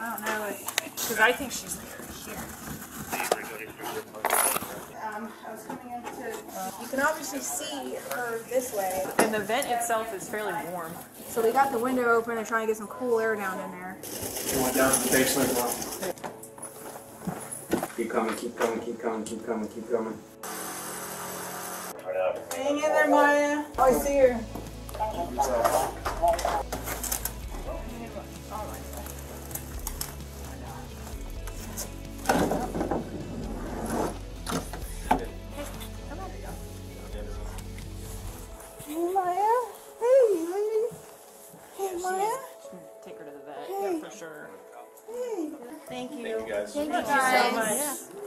I don't know, because I think she's here. I was coming in to, you can obviously see her this way. And the vent itself is fairly warm. So they got the window open and trying to get some cool air down in there. You went down to the basement, Mom. Keep coming, keep coming, keep coming, keep coming, keep coming. Hang in there, Maya. Oh, I see her. Take her to the vet, yeah, for sure. Hey. Thank you. Thank you guys so much. Yeah.